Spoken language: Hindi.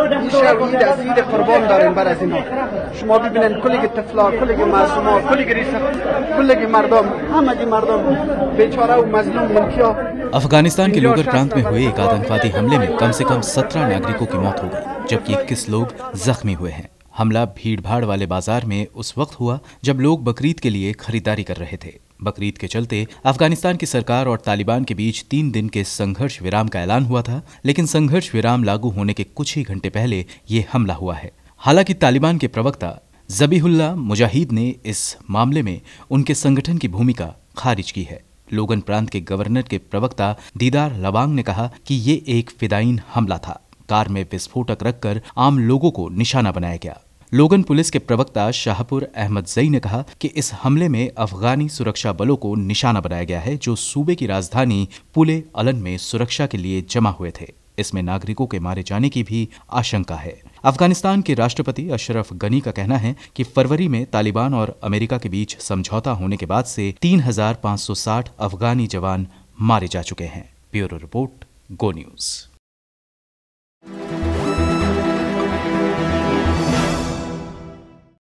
تأثیر قربان داریم بر از اینا. شما ببینید کلی طفلا، کلی معصوما، کلی مردم، همه مردم بیچاره و مظلوم ملکیا. अफगानिस्तान के लोगर प्रांत में हुए एक आतंकवादी हमले में कम से कम 17 नागरिकों की मौत हो गई, जबकि 21 लोग जख्मी हुए हैं। हमला भीड़भाड़ वाले बाजार में उस वक्त हुआ जब लोग बकरीद के लिए खरीदारी कर रहे थे। बकरीद के चलते अफगानिस्तान की सरकार और तालिबान के बीच 3 दिन के संघर्ष विराम का ऐलान हुआ था, लेकिन संघर्ष विराम लागू होने के कुछ ही घंटे पहले ये हमला हुआ है। हालांकि तालिबान के प्रवक्ता ज़बीहुल्लाह मुजाहिद ने इस मामले में उनके संगठन की भूमिका खारिज की है। लोगन प्रांत के गवर्नर के प्रवक्ता दीदार लवांग ने कहा कि ये एक फिदायीन हमला था, कार में विस्फोटक रखकर आम लोगों को निशाना बनाया गया। लोगन पुलिस के प्रवक्ता शाहपुर अहमद जई ने कहा कि इस हमले में अफगानी सुरक्षा बलों को निशाना बनाया गया है, जो सूबे की राजधानी पुले अलम में सुरक्षा के लिए जमा हुए थे। इसमें नागरिकों के मारे जाने की भी आशंका है। अफगानिस्तान के राष्ट्रपति अशरफ गनी का कहना है कि फरवरी में तालिबान और अमेरिका के बीच समझौता होने के बाद से 3560 अफगानी जवान मारे जा चुके हैं। ब्यूरो रिपोर्ट, गो न्यूज़।